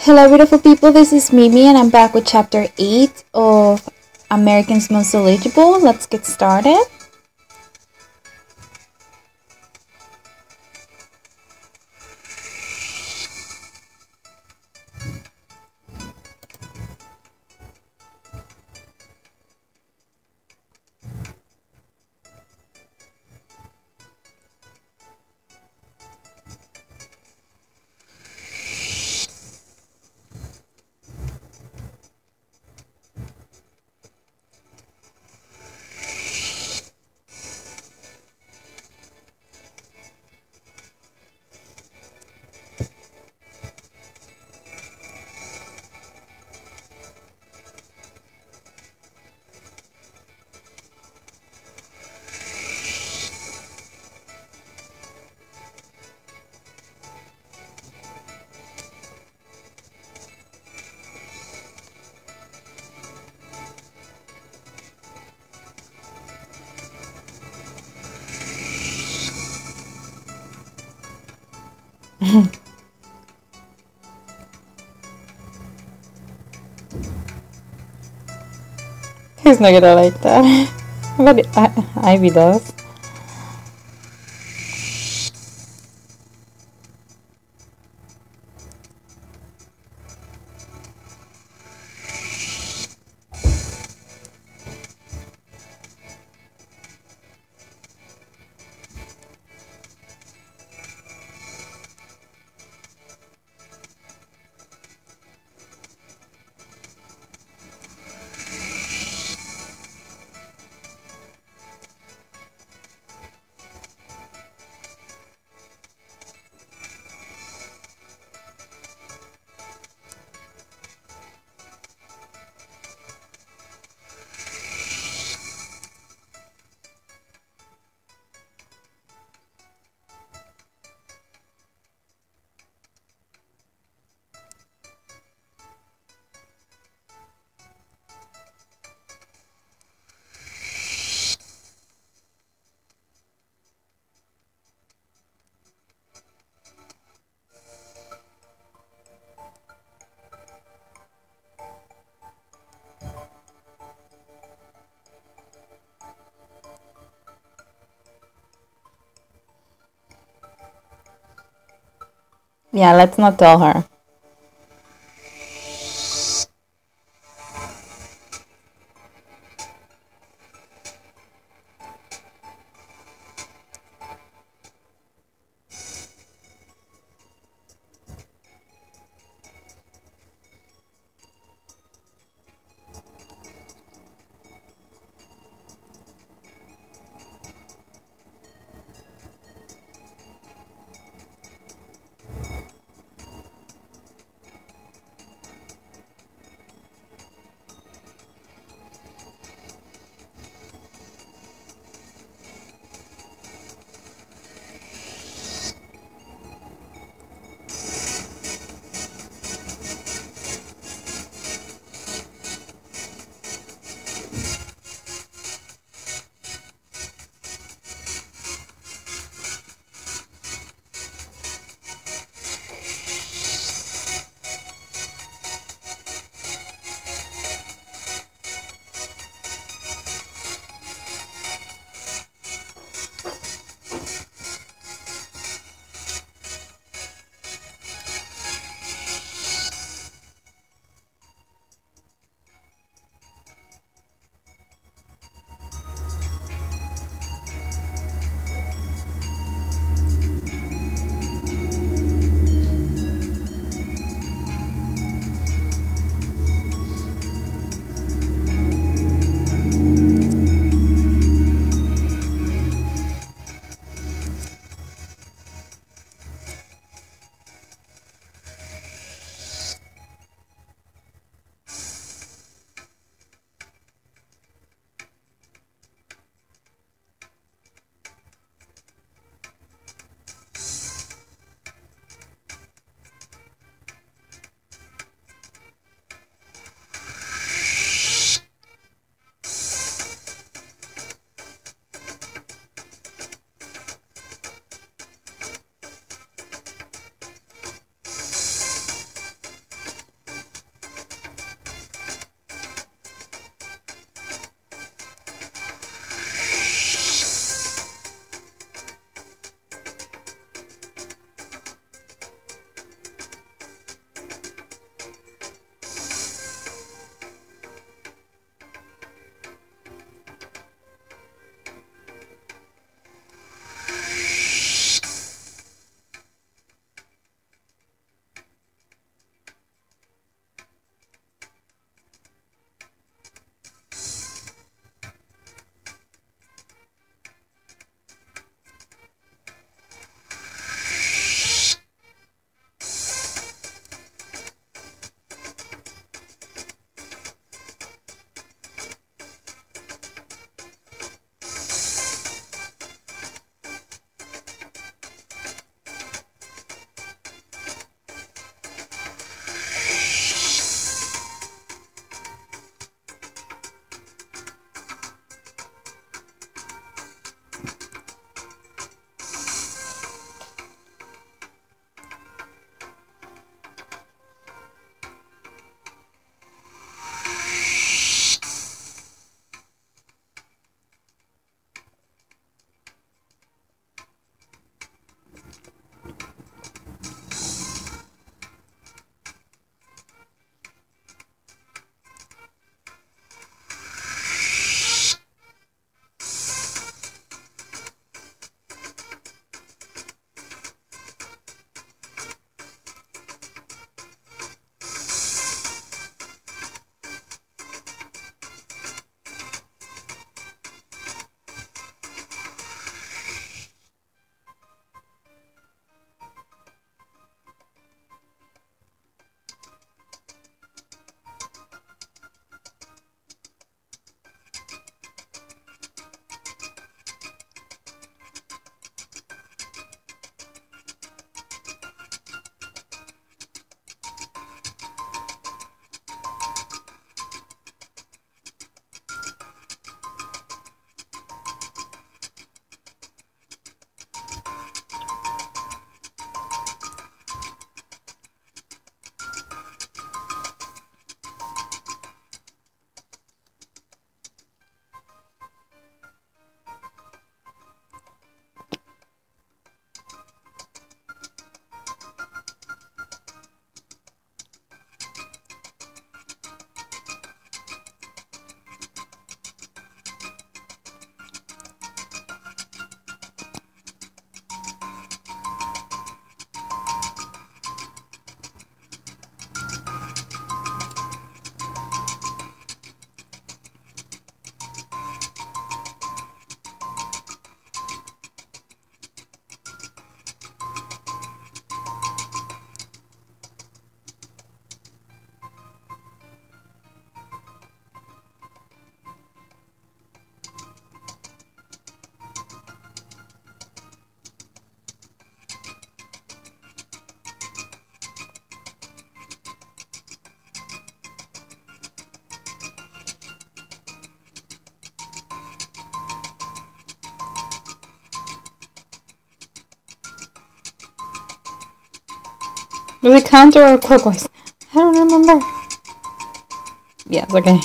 Hello beautiful people, this is Mimi and I'm back with chapter 8 of Americans Most Eligible. Let's get started. He's not gonna like that, but Ivy does. Yeah, let's not tell her. Was it Condor or Turquoise? I don't remember. Yeah, it's okay.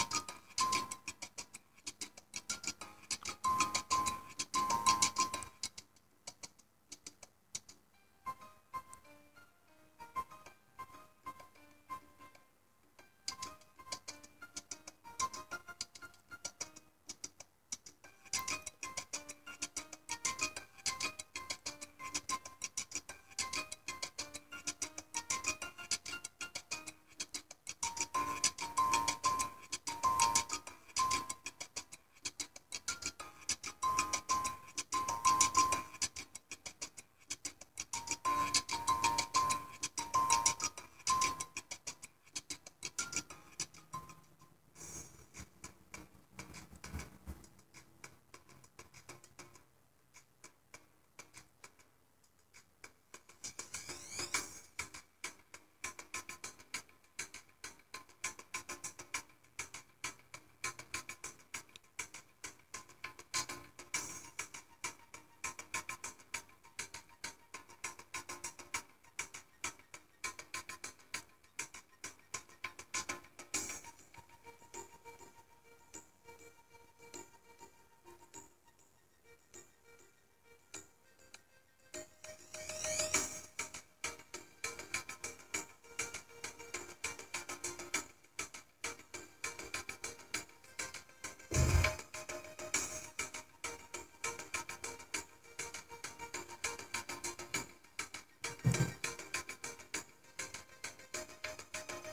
I feel like I don't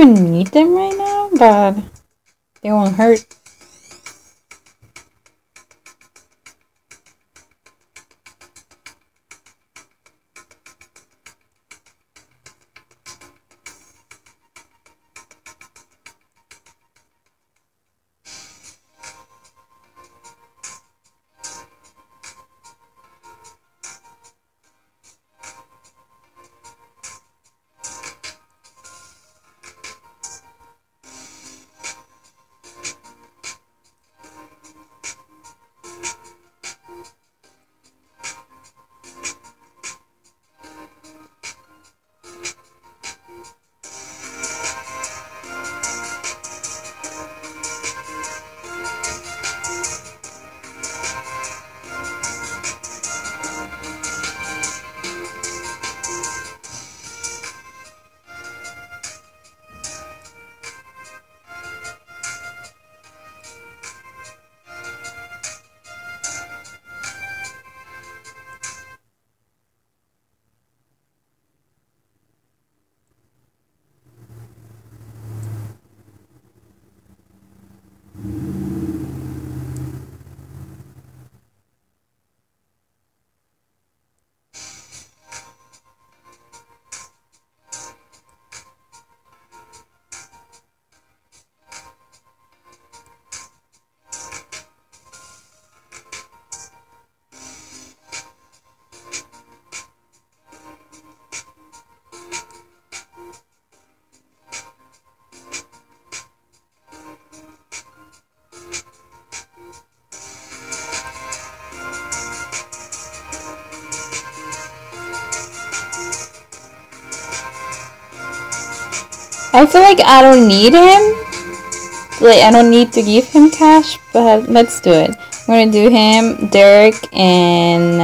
even need them right now, but they won't hurt. I feel like I don't need him. Like, I don't need to give him cash, but let's do it. I'm gonna do him, Derek, and...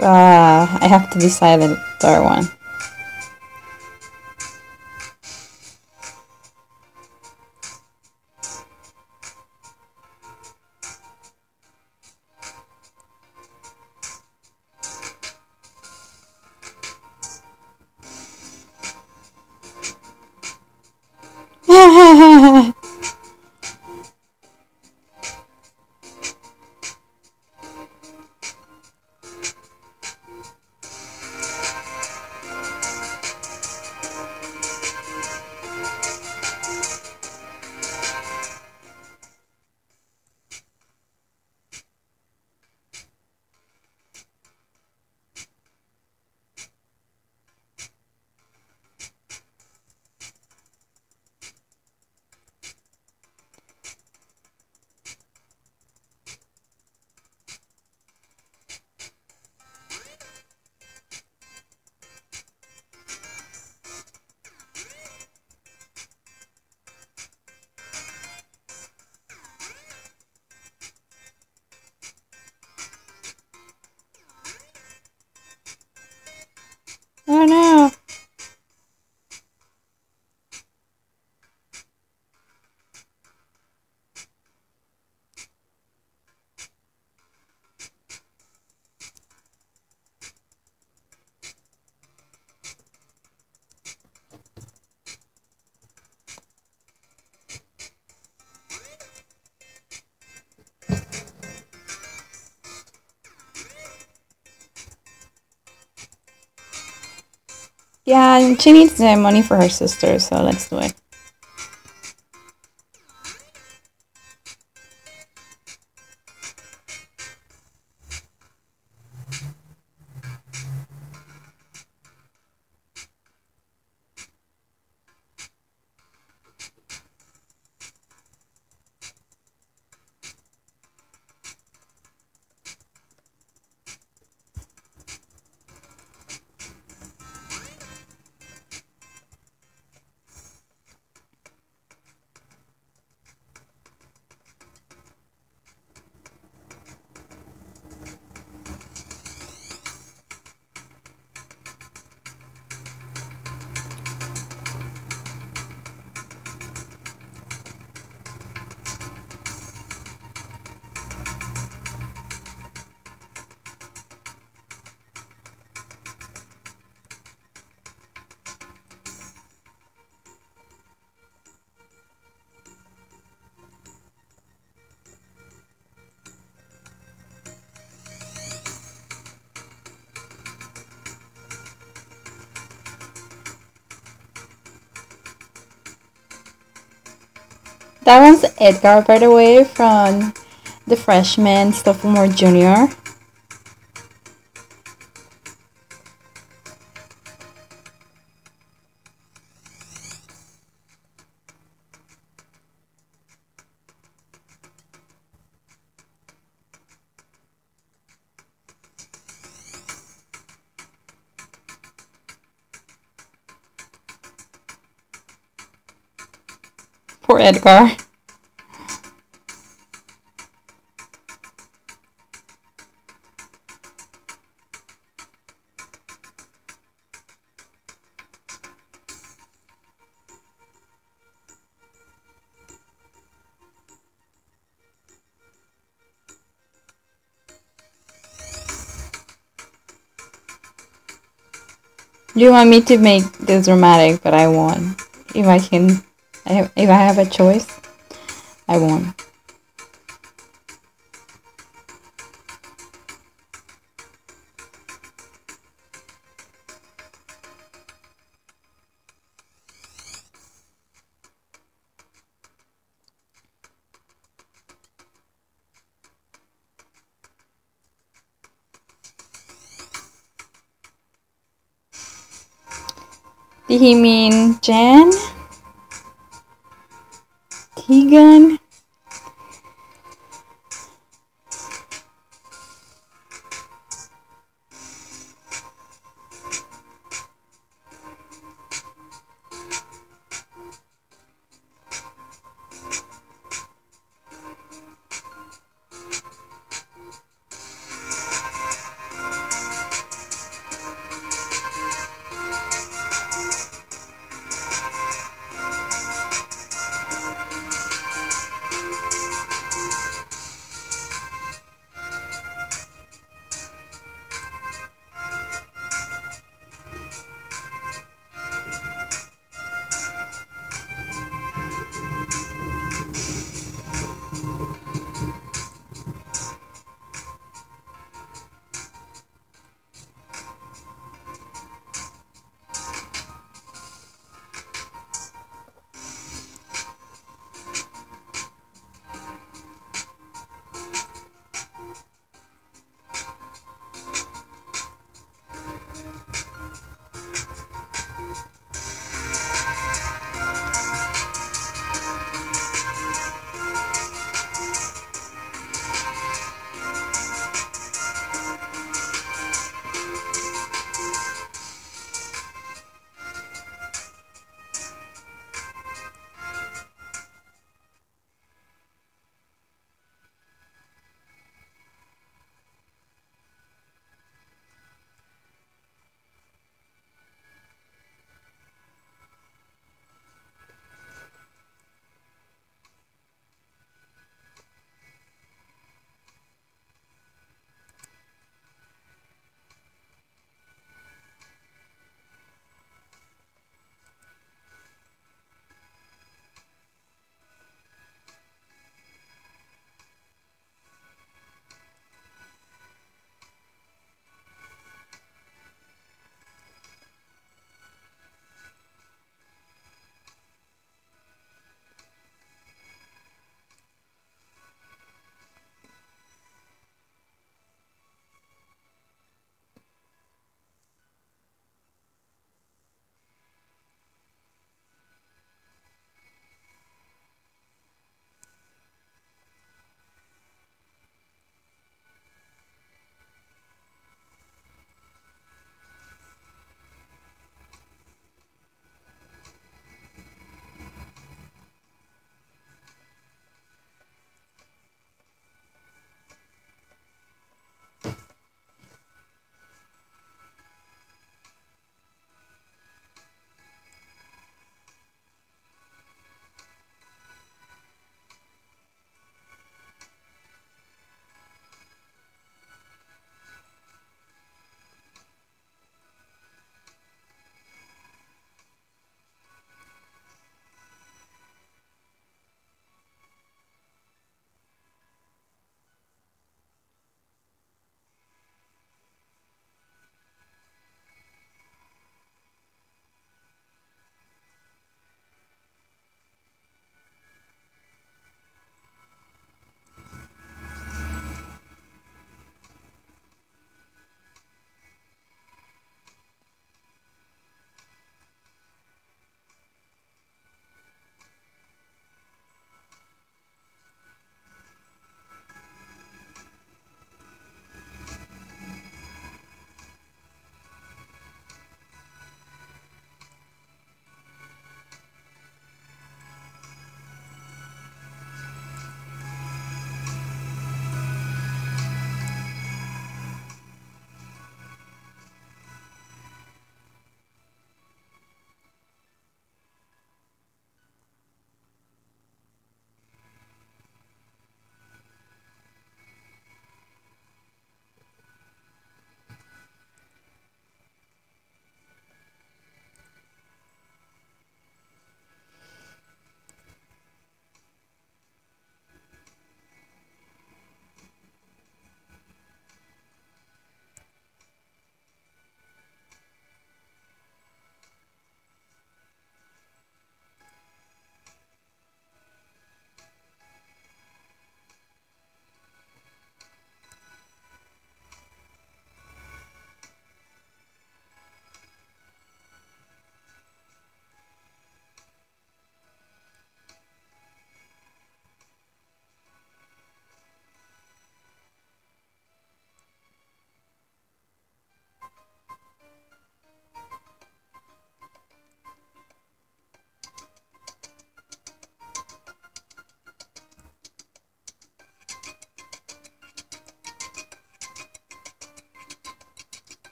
I have to decide the third one. Yeah, and she needs the money for her sister, so let's do it. That one's Edgar, by the way, from the freshman sophomore junior. Poor Edgar. You want me to make this dramatic, but I won't. If I can, if I have a choice, I won't. Did he mean Jen? Tegan?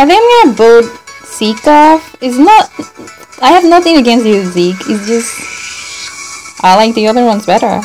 Having your bird Zeke off is not. I have nothing against you, Zeke. It's just I like the other ones better.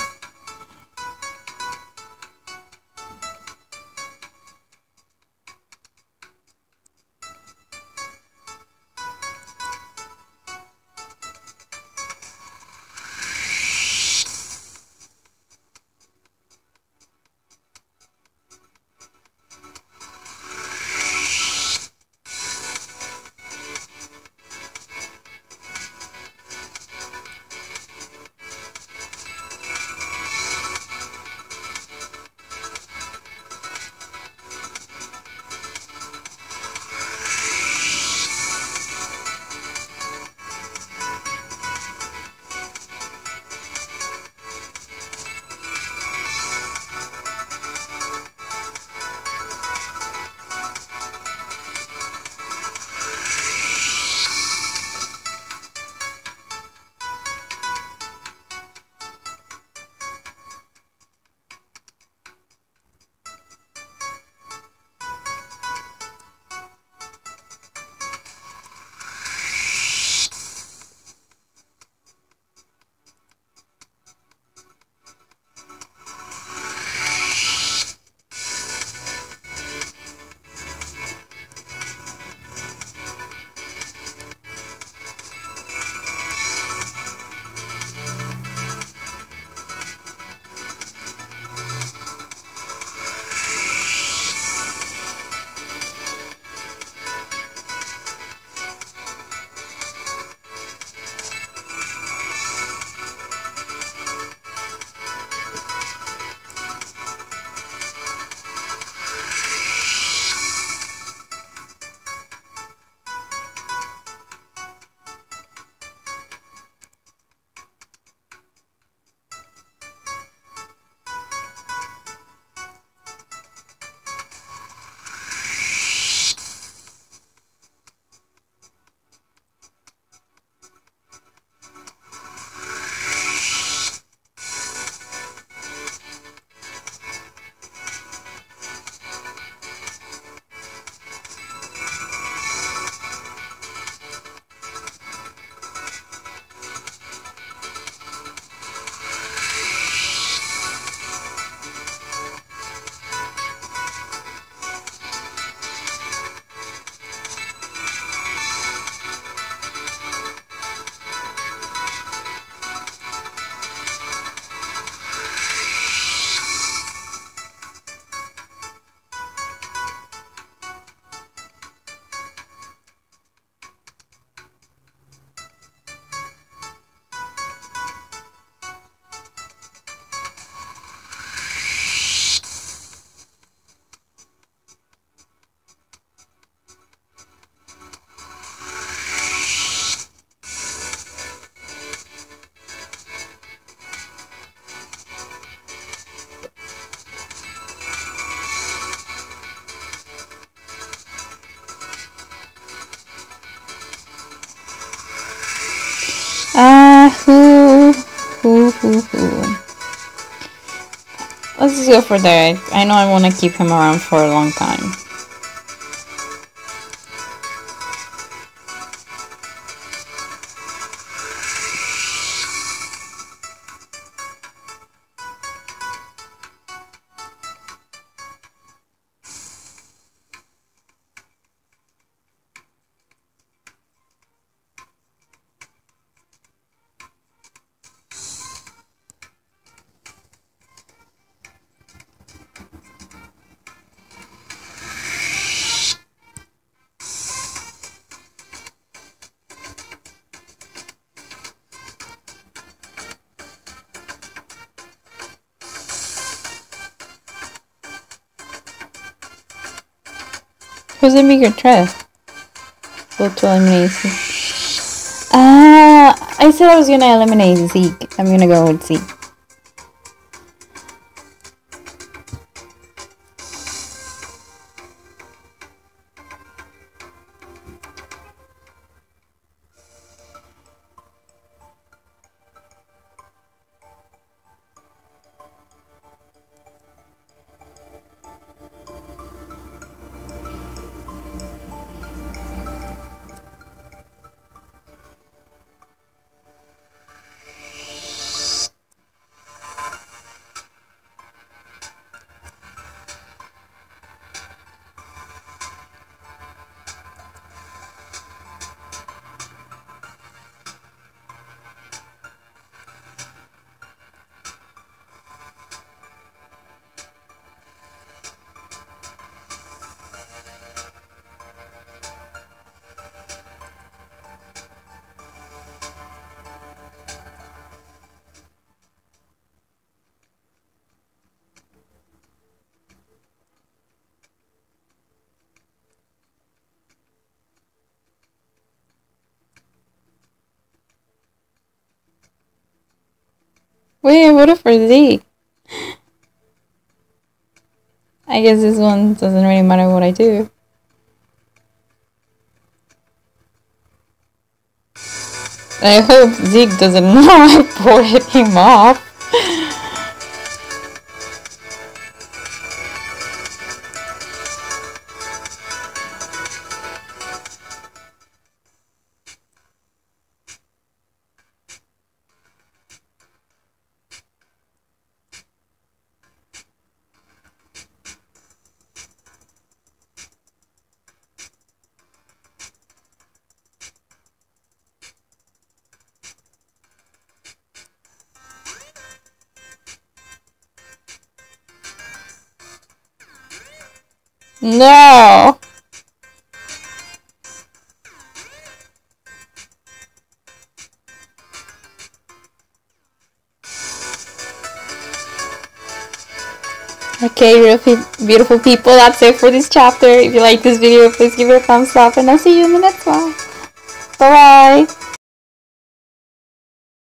Let's go for Derek. I know I want to keep him around for a long time. Who's the bigger threat? Vote to eliminate Zeke. I said I was gonna eliminate Zeke. I'm gonna go with Zeke. Wait, what if for Z? I guess this one doesn't really matter what I do. I hope Zeke doesn't know I boarded him off. No! Okay, beautiful people, that's it for this chapter. If you like this video, please give it a thumbs up and I'll see you in the next one. Bye-bye!